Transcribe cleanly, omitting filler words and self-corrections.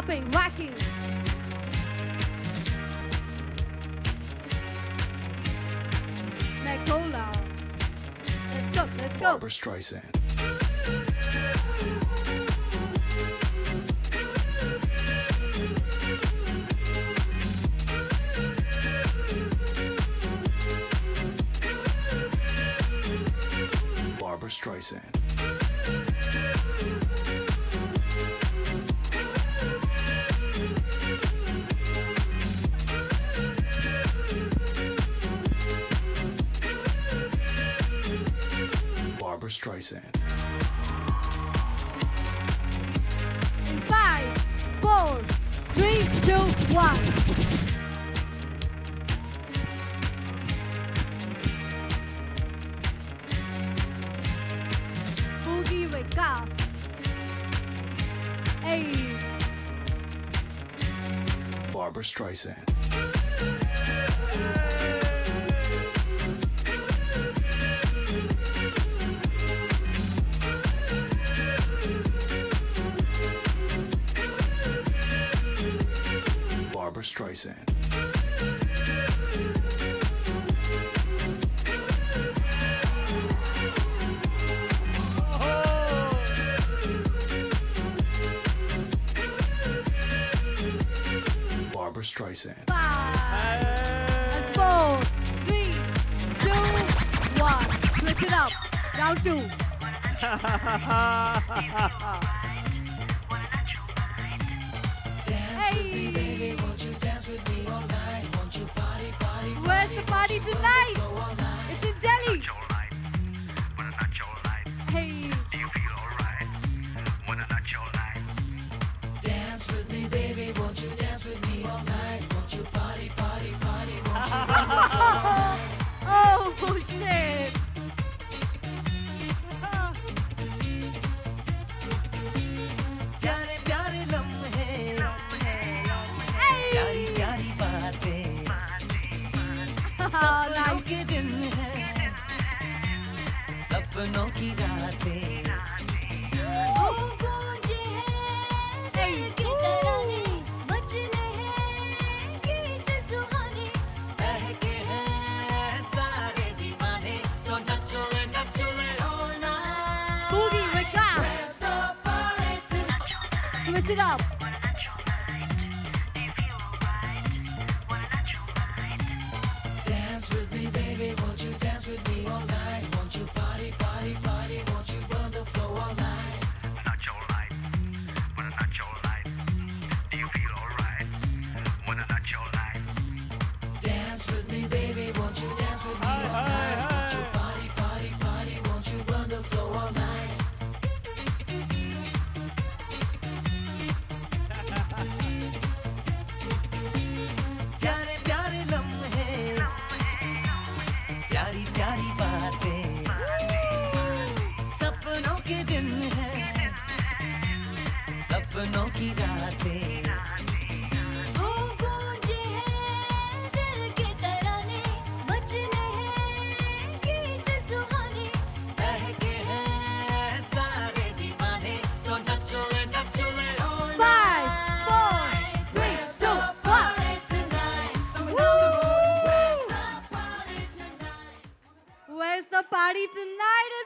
popping, whacking. Mekhola. Let's go, let's go. Barbra Streisand. Barbra Streisand. Barbra Streisand. In 5, 4, 3, 2, 1. Boogie with gas. Hey. Barbra Streisand. Barbra Streisand. Barbra Streisand. 5, 4, 3, 2, 1. Switch it up. Round 2. Hey. Where's the party tonight? It's in Delhi. Hey. Do you feel alright? Wanna not your life? Dance with me, baby. Won't you dance with me all night? Won't you party, party, party? Won't you party? Oh shit! Nice. Boogie, wake up. Switch it up. Party tonight.